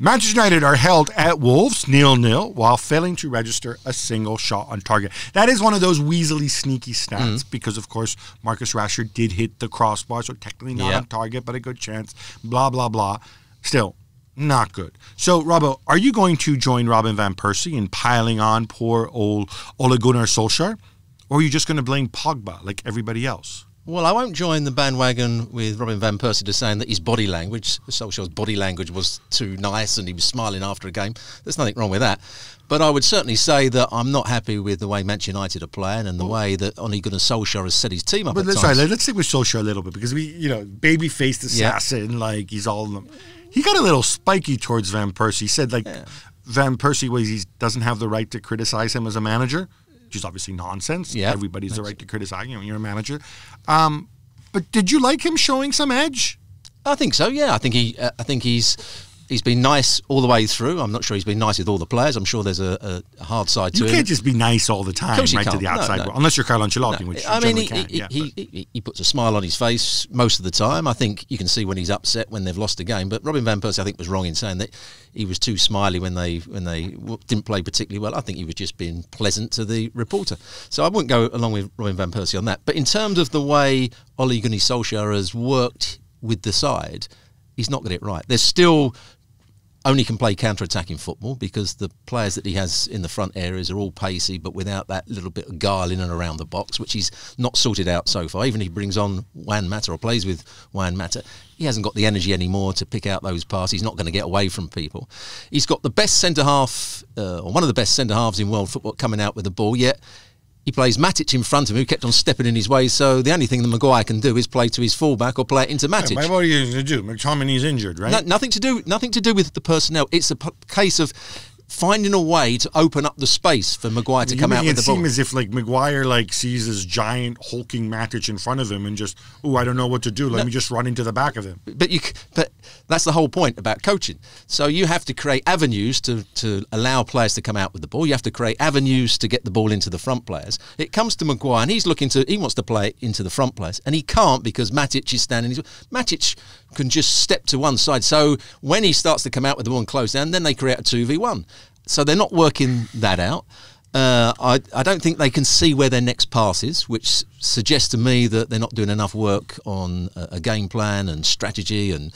Manchester United are held at Wolves 0-0 while failing to register a single shot on target. That is one of those weaselly, sneaky stats because, of course, Marcus Rashford did hit the crossbar, so technically not on target, but a good chance, blah, blah, blah. Still, not good. So, Robbo, are you going to join Robin Van Persie in piling on poor old Ole Gunnar Solskjaer? Or are you just going to blame Pogba like everybody else? Well, I won't join the bandwagon with Robin Van Persie to saying that his body language, Solskjaer's body language, was too nice and he was smiling after a game. There's nothing wrong with that. But I would certainly say that I'm not happy with the way Manchester United are playing and the way that Ole Gunnar Solskjaer has set his team up at times. Sorry, let's stick with Solskjaer a little bit because, you know, baby-faced assassin, like he's all... He got a little spiky towards Van Persie. He said, like, Van Persie he doesn't have the right to criticize him as a manager, which is obviously nonsense. Yeah, everybody's the right to criticize you when you're a manager. But did you like him showing some edge? I think so. Yeah, I think he's been nice all the way through. I'm not sure he's been nice with all the players. I'm sure there's a hard side to it. You can't just be nice all the time, right, to the outside world, unless you're Carlo Ancelotti, which I mean, he puts a smile on his face most of the time. I think you can see when he's upset when they've lost a game. But Robin Van Persie, I think, was wrong in saying that he was too smiley when they didn't play particularly well. I think he was just being pleasant to the reporter. So I wouldn't go along with Robin Van Persie on that. But in terms of the way Ole Gunnar Solskjaer has worked with the side, he's not got it right. There's still... only can play counter-attacking football because the players that he has in the front areas are all pacey but without that little bit of guile in and around the box, which he's not sorted out so far. Even if he brings on Juan Mata or plays with Juan Mata, he hasn't got the energy anymore to pick out those passes. He's not going to get away from people. He's got the best centre-half, or one of the best centre-halves in world football coming out with the ball, yet he plays Matic in front of him, who kept on stepping in his way, so the only thing that Maguire can do is play to his fullback or play it into Matic. Yeah, what are you going to do? McTominay's injured, right? No, nothing to do with the personnel. It's a case of finding a way to open up the space for Maguire to come out with the ball. It seems as if like Maguire sees this giant hulking Matic in front of him and just, oh, I don't know what to do. Let me just run into the back of him. But that's the whole point about coaching. So you have to create avenues to allow players to come out with the ball. You have to create avenues to get the ball into the front players. It comes to Maguire and he wants to play into the front players and he can't because Matic is standing. Matic can just step to one side. So when he starts to come out with the ball and close down, then they create a 2v1. So they're not working that out. I don't think they can see where their next pass is, which suggests to me that they're not doing enough work on a game plan and strategy and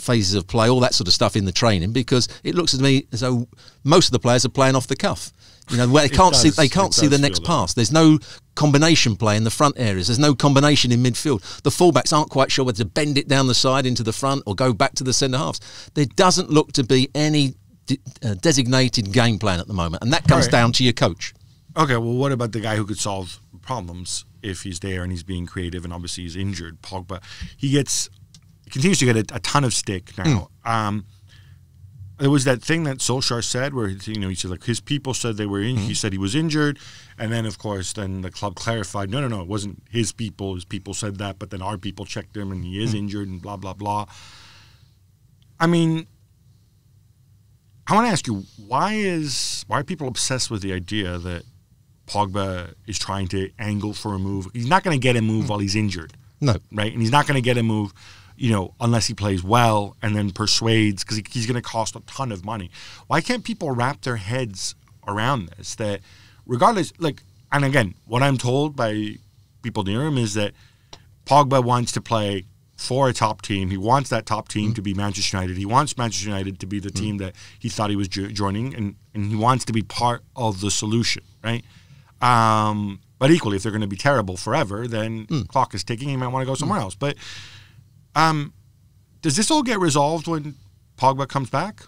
phases of play, all that sort of stuff in the training, because it looks to me as though most of the players are playing off the cuff. You know, where they can't see the next pass. There's no combination play in the front areas. There's no combination in midfield. The fullbacks aren't quite sure whether to bend it down the side into the front or go back to the centre-halves. There doesn't look to be any... designated game plan at the moment, and that comes down to your coach. Okay, well, what about the guy who could solve problems if he's there and he's being creative and obviously he's injured, Pogba? He continues to get a ton of stick now. There was that thing that Solskjaer said where he said like his people said they were in. He said he was injured, and then of course the club clarified no, it wasn't his people. His people said that, but then our people checked him and he is injured and blah blah blah. I mean, I want to ask you, why are people obsessed with the idea that Pogba is trying to angle for a move? He's not going to get a move while he's injured. No. Right? And he's not going to get a move, unless he plays well and then persuades, because he's going to cost a ton of money. Why can't people wrap their heads around this? That regardless, and again, what I'm told by people near him is that Pogba wants to play for a top team. He wants that top team to be Manchester United. He wants Manchester United to be the team that he thought he was joining, and he wants to be part of the solution, right? But equally, if they're going to be terrible forever, then clock is ticking. He might want to go somewhere else. But does this all get resolved when Pogba comes back?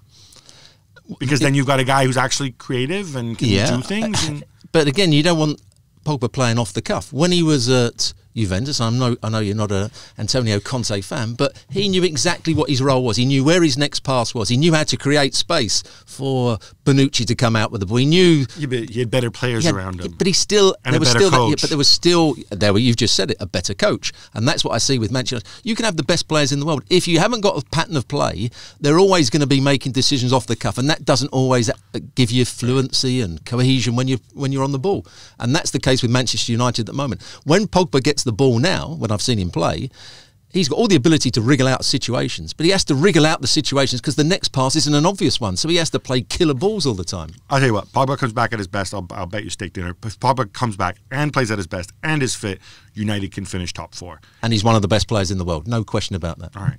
Because then you've got a guy who's actually creative and can do things. But again, you don't want Pogba playing off the cuff. When he was at Juventus, I know you're not an Antonio Conte fan, but he knew exactly what his role was. He knew where his next pass was. He knew how to create space for Bonucci to come out with the ball. He knew he had better players around him. But he still, and you've just said it, a better coach, and that's what I see with Manchester. You can have the best players in the world. If you haven't got a pattern of play, they're always going to be making decisions off the cuff, and that doesn't always give you fluency and cohesion when you're on the ball, and that's the case with Manchester United at the moment. When Pogba gets the ball now, when I've seen him play, He's got all the ability to wriggle out situations, but he has to wriggle out the situations because the next pass isn't an obvious one, so he has to play killer balls all the time. I'll tell you what, Pogba comes back at his best, I'll bet you steak dinner. If Pogba comes back and plays at his best and is fit, United can finish top four. And he's one of the best players in the world, no question about that. All right.